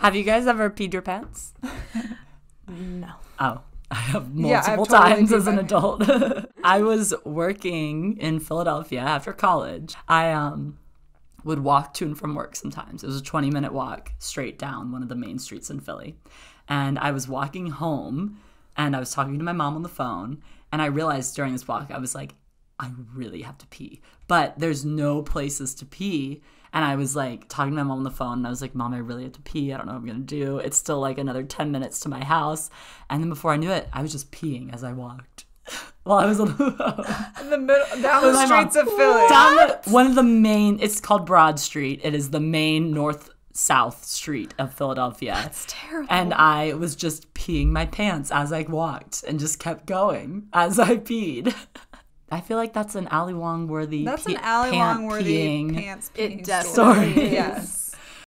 Have you guys ever peed your pants? No. Oh. I have multiple times as an adult. I was working in Philadelphia after college. I would walk to and from work sometimes. It was a 20-minute walk straight down one of the main streets in Philly. And I was walking home, and I was talking to my mom on the phone, and I realized during this walk, I was like, I really have to pee. But there's no places to pee. And I was like talking to my mom on the phone, and I was like, Mom, I really have to pee. I don't know what I'm going to do. It's still like another 10 minutes to my house. And then before I knew it, I was just peeing as I walked. While I was on the middle, down the streets of Philly. One of the main, it's called Broad Street. It is the main north-south street of Philadelphia. That's terrible. And I was just peeing my pants as I walked and just kept going as I peed. I feel like that's an Ali Wong worthy. That's an Ali Wong worthy pants peeing. It definitely is. Yes.